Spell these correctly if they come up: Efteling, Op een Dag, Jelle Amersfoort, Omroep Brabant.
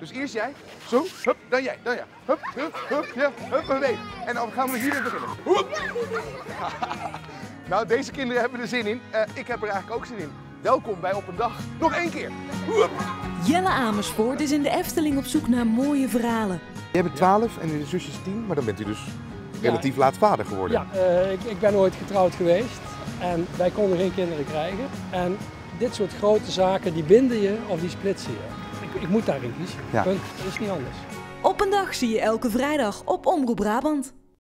Dus eerst jij, zo, hup, dan jij, dan ja. Hup, hup, hup, ja, hup, nee. En dan gaan we hierin beginnen. Hup. Nou, deze kinderen hebben er zin in. Ik heb er eigenlijk ook zin in. Welkom bij Op een Dag. Nog één keer. Hup. Jelle Amersfoort is in de Efteling op zoek naar mooie verhalen. Jij bent 12 en je zus is 10, maar dan bent u dus relatief laat vader geworden. Ja, ik ben ooit getrouwd geweest en wij konden geen kinderen krijgen. En dit soort grote zaken, die binden je of die splitsen je. Ik moet daarin kiezen. Ja. Punt. Dat is niet anders. Op een dag zie je elke vrijdag op Omroep Brabant.